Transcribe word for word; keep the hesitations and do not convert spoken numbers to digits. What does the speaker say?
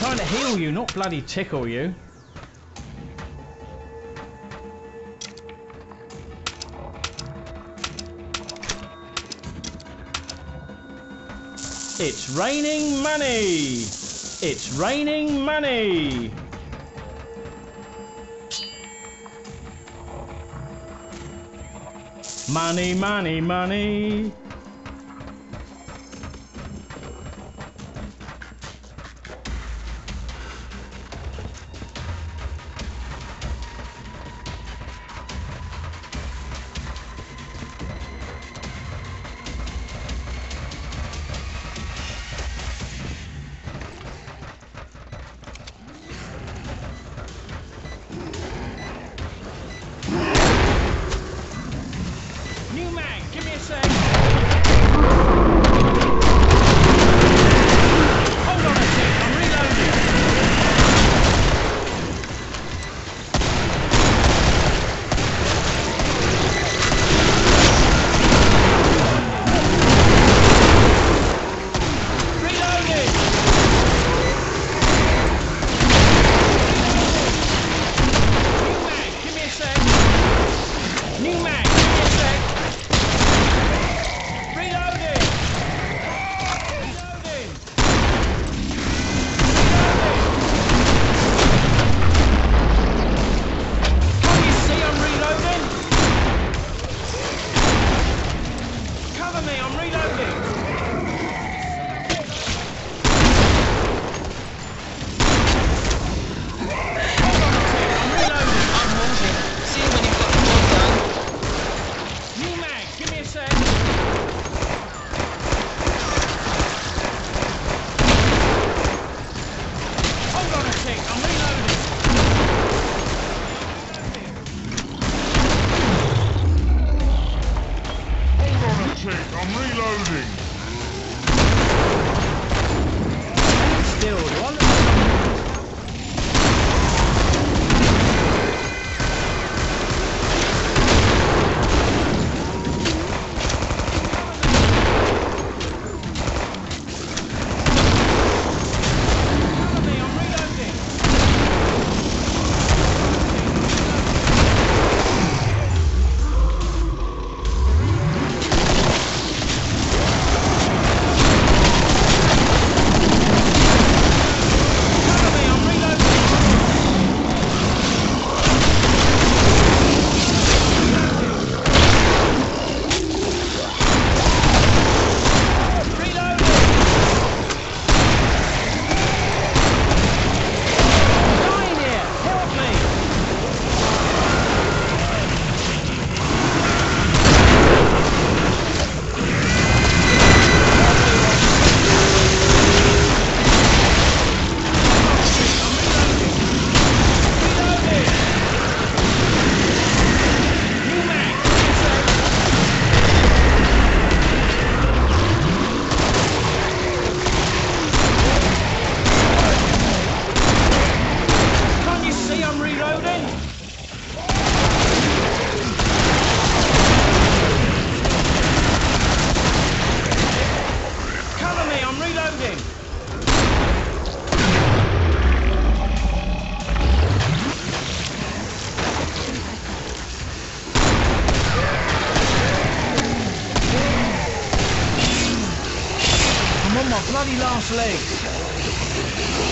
trying to heal you, not bloody tickle you. It's raining money! It's raining money! Money, money, money! Bloody last legs.